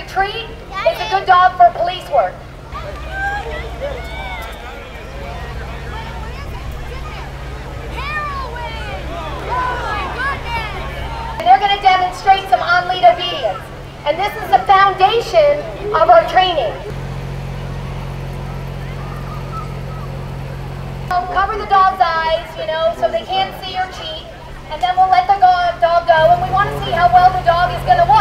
retreat is a good dog for police work. And they're going to demonstrate some on-lead obedience. And this is the foundation of our training. Cover the dog's eyes, you know, so they can't see or cheat. And then we'll let the dog go, and we want to see how well the dog is going to walk.